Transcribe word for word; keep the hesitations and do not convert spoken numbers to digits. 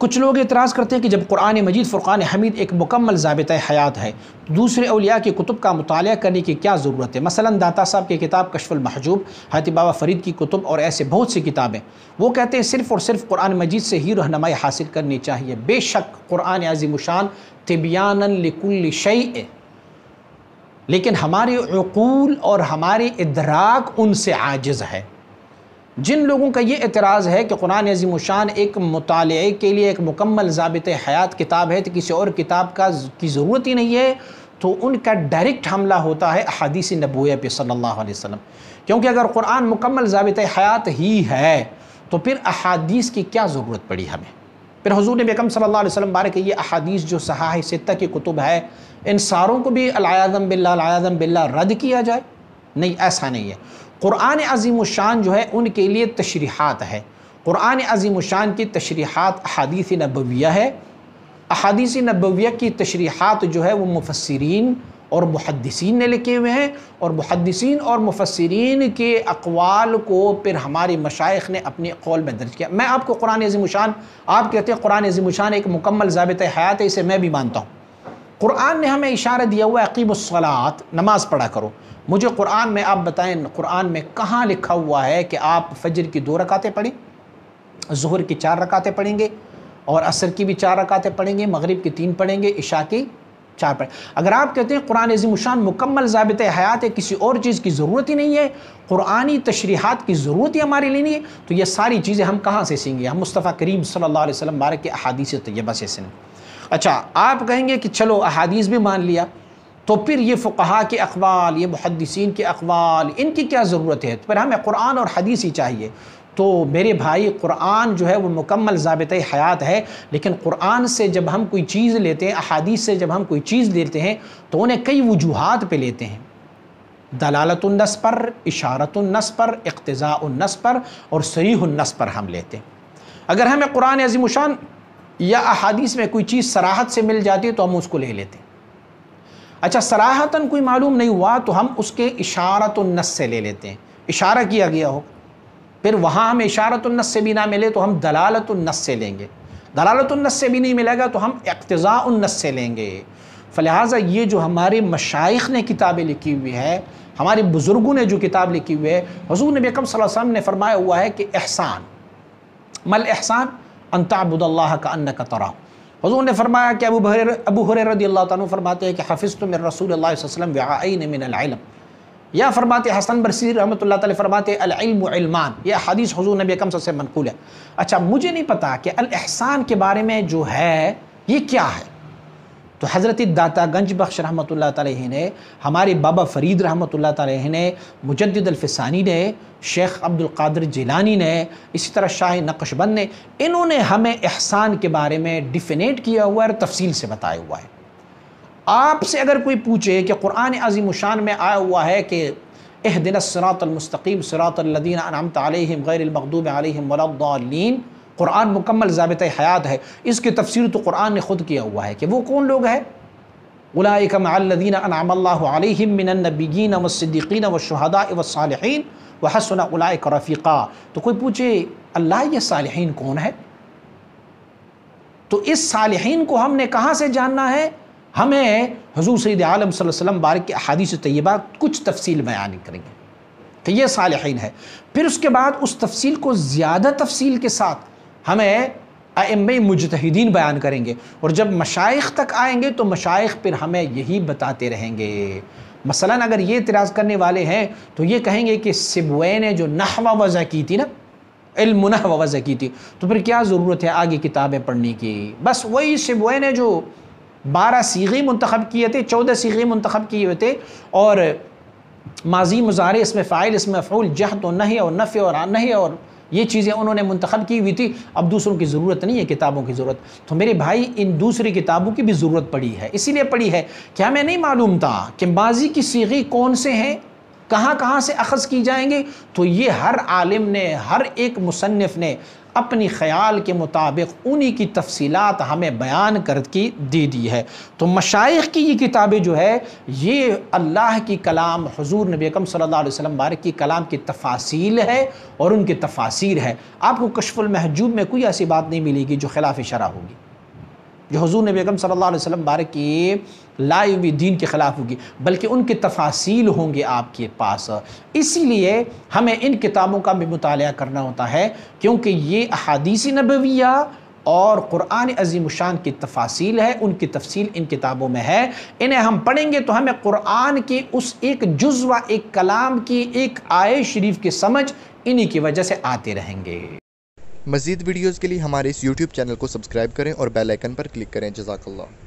कुछ लोग एतराज़ करते हैं कि जब कुरान मजीद फ़ुरक़ान हमीद एक मुकम्मल ज़ाबिता हयात है, दूसरे औलिया की कुतुब का मुताला करने की क्या ज़रूरत है। मसलन दाता साहब की किताब कश्फ अल-महजूब, हज़रत बाबा फ़रीद की कुतुब और ऐसे बहुत सी किताबें। वो कहते हैं सिर्फ़ और सिर्फ कुरान मजीद से ही रहनुमाई हासिल करनी चाहिए। बेशक कुरान अज़ीमुशान तिबयानन लिकुल्लि शै, लेकिन हमारे उकूल और हमारे इदराक उनसे आजिज़ है। जिन लोगों का ये एतराज़ है कि कुरान अज़ीमुशान एक मुताले के लिए एक मुकम्मल ज़ाबित हयात किताब है तो किसी और किताब का की ज़रूरत ही नहीं है, तो उनका डायरेक्ट हमला होता है अहादीस नबुव्वह पे सल्लल्लाहु अलैहि वसल्लम। क्योंकि अगर कुरान मुकम्मल ज़ाबित हयात ही है तो फिर अहादीस की क्या ज़रूरत पड़ी हमें। फिर हुज़ूर नबी अकरम सल्लल्लाहु अलैहि वसल्लम बारे के ये अहादीस जो सहाह सित्ता की कुतुब है, इन सारों को भी अल-आयाज़म बिल्लाह अल-आयाज़म बिल्लाह रद्द किया जाए? नहीं, ऐसा नहीं है। कुरान अज़ीमुशान जो है उनके लिए तशरीहात है। कुरान अज़ीमुशान की तशरीहात अहादीस नबविया है। अहादीस नबविया की तशरीहात जो है वो मुफस्सिरीन और मुहद्दिसीन ने लिखे हुए हैं, और मुहद्दिसीन और मुफस्सिरीन के अक़वाल को फिर हमारे मशाइख ने अपने कौल में दर्ज किया। मैं आपको कुरान अज़ीमुशान, आप कहते हैं कुरान अज़ीमुशान एक मुकम्मल ज़ाबित हयात है, इसे मैं भी मानता हूँ। कुरान ने हमें इशारा दिया हुआ है अक़ीमुस्सलात, नमाज़ पढ़ा करो। मुझे कुरान में आप बताएं, कुरान में कहाँ लिखा हुआ है कि आप फजर की दो रकातें पढ़ें, ज़ुहर की चार रकातें पढ़ेंगे और असर की भी चार रकातें पढ़ेंगे, मगरिब की तीन पढ़ेंगे, इशा की चार पढ़ें। अगर आप कहते हैं कुरान अज़ीमुशान मुकम्मल ज़ाबित हयात है, किसी और चीज़ की ज़रूरत ही नहीं है, कुरानी तशरीहात की ज़रूरत ही हमारे लिए नहीं है, तो ये सारी चीज़ें हम कहाँ से सीखेंगे। हम मुस्तफ़ा करीम सल्लल्लाहु अलैहि वसल्लम बारे के अहादीस तय्यबा से सीखेंगे। अच्छा, आप कहेंगे कि चलो अहादीस भी मान लिया, तो फिर ये फ़ुक़हा के अक़वाल, ये मुहद्दिसीन के अक़वाल, इनकी क्या ज़रूरत है, तो फिर हमें कुरान और हदीस ही चाहिए। तो मेरे भाई, कुरान जो है वो मुकम्मल ज़ाबिते हयात है, लेकिन कुरान से जब हम कोई चीज़ लेते हैं, अहादीस से जब हम कोई चीज़ लेते हैं, तो उन्हें कई वजूहात पे लेते हैं। दलालतुन्नस पर, इशारतुन्नस पर, इक़्तिज़ाउन्नस पर और सरीहुन्नस पर हम लेते हैं। अगर हमें कुरान अज़ीमुशान या अहादीस में कोई चीज़ सराहत से मिल जाती है तो हम उसको ले लेते हैं। अच्छा, सराहतन कोई मालूम नहीं हुआ तो हम उसके इशारतुन्नस से ले लेते हैं, इशारा किया गया हो। फिर वहाँ हमें इशारतुन्नस से भी ना मिले तो हम दलालतुन्नस से लेंगे, दलालतुन्नस से भी नहीं मिलेगा तो हम इक़्तिज़ाउन्नस से लेंगे। फलिहाजा ये जो हमारे मशाइख ने किताबें लिखी हुई है, हमारे बुज़ुर्गों ने जो किताब लिखी हुई है, हुज़ूर नबी अकरम सल्लल्लाहु अलैहि वसल्लम ने फरमाया हुआ है कि एहसान मल एहसान अंताबुदल्लाह का अन्नका तरा। हुज़ूर ने फरमाया कि अबू हुरैरा अबू हुरैरा रज़ियल्लाहु अन्हु फरमाते हैं कि हफ़िज़्तु मिन रसूलिल्लाह सल्लल्लाहु अलैहि वसल्लम वअईन मिनल इल्म। या फरमाते हसन बसरी रहमतुल्लाह तआला फरमाते अल इल्मु इल्मान। यह हदीस हुज़ूर नबी अकरम से मनकूल है। अच्छा, मुझे नहीं पता कि अल एहसान के बारे में जो है ये क्या है, तो हज़रत दाता गंज बख्श रहमतुल्लाह अलैहि ने, हमारे बाबा फरीद रहमतुल्लाह अलैहि ने, मुजद्दिद अल्फ थानी ने, शेख अब्दुल क़ादिर जिलानी ने, इसी तरह शाह नक़शबंद ने, इन्होंने हमें एहसान के बारे में डिफिनेट किया हुआ है और तफसील से बताया हुआ है। आपसे अगर कोई पूछे कि कुरान अज़ीमुशान में आया हुआ है कि इहदिनस सिरातल मुस्तक़ीम सिरातल लदीना अनअमत अलैहिम गैरिल मग़दूबि अलैहिम वलद्दालीन, कुरान मुकम्मल ज़ाबित हयात है, इसकी तफसीर तो कुरान ने ख़ुद किया हुआ है कि वो कौन लोग हैं। उलाइका मअल्लज़ीना अनअम अल्लाहु अलैहिम मिनन नबिय्यीन वस्सिद्दीक़ीन वश्शुहदा वस्सालिहीन व हसन उलाइका रफ़ीक़ा। तो कोई पूछे अल्लाह ये सालिहीन कौन है, तो इस सालिहीन को हमने कहाँ से जानना है। हमें हुज़ूर सय्यद आलम सल्लल्लाहु अलैहि वसल्लम बारक अहादीस तय्यबा कुछ तफसील बयान करेंगे कि ये सालिहीन है। फिर उसके बाद उस तफसील को ज़्यादा तफसील के साथ हमें आइम्मे मुजतहिदीन बयान करेंगे, और जब मशाइख तक आएंगे तो मशाइख फिर हमें यही बताते रहेंगे। मसलन अगर ये इतराज़ करने वाले हैं तो ये कहेंगे कि सिबवैह ने जो नहवा वज़ा की थी ना, इल्म नहवा वज़ा की थी, तो फिर क्या ज़रूरत है आगे किताबें पढ़ने की। बस वही सिबवैह ने जो बारह सीगे मुंतखब किए थे, चौदह सीगे मुंतखब किए हुए थे, और माजी मुज़ारे इसमें फ़ाइल इसमें मफ़ऊल जहद और नही और नफ़ी और नहीं और ये चीज़ें उन्होंने मुंतखब की हुई थी। अब दूसरों की ज़रूरत नहीं है किताबों की ज़रूरत, तो मेरे भाई इन दूसरी किताबों की भी ज़रूरत पड़ी है, इसीलिए पड़ी है कि हमें नहीं मालूम था कि माजी की सीगी कौन से हैं, कहाँ कहाँ से अखज़ की जाएंगे, तो ये हर आलिम ने, हर एक मुसन्निफ़ ने अपनी ख़याल के मुताबिक उन्हीं की तफसीलात हमें बयान करके दे दी है। तो मशाइख की ये किताबें जो है ये अल्लाह की कलाम हुजूर नबी अकरम सल्लल्लाहु अलैहि वसल्लम बारक की कलाम की तफासील है और उनकी तफासीर है। आपको कश्फुल महजूब में कोई ऐसी बात नहीं मिलेगी जो खिलाफ शरा होगी, जो हुजूर नबी अकरम सल्लल्लाहु अलैहि वसल्लम बारक के लाए हुए दीन के ख़िलाफ़ होगी, बल्कि उनके तफासील होंगे आपके पास। इसीलिए हमें इन किताबों का भी मुताला करना होता है क्योंकि ये अहादीस नबविया और क़ुरान अज़ीमुशान की तफासील है, उनकी तफसील इन किताबों में है। इन्हें हम पढ़ेंगे तो हमें क़ुरान के उस एक जुज़्व, एक कलाम की एक आय शरीफ की समझ इन्हीं की वजह से आते रहेंगे। मज़ीद वीडियोज़ के लिए हमारे इस यूट्यूब चैनल को सब्सक्राइब करें और बेल आइकन पर क्लिक करें। जज़ाकल्लाह।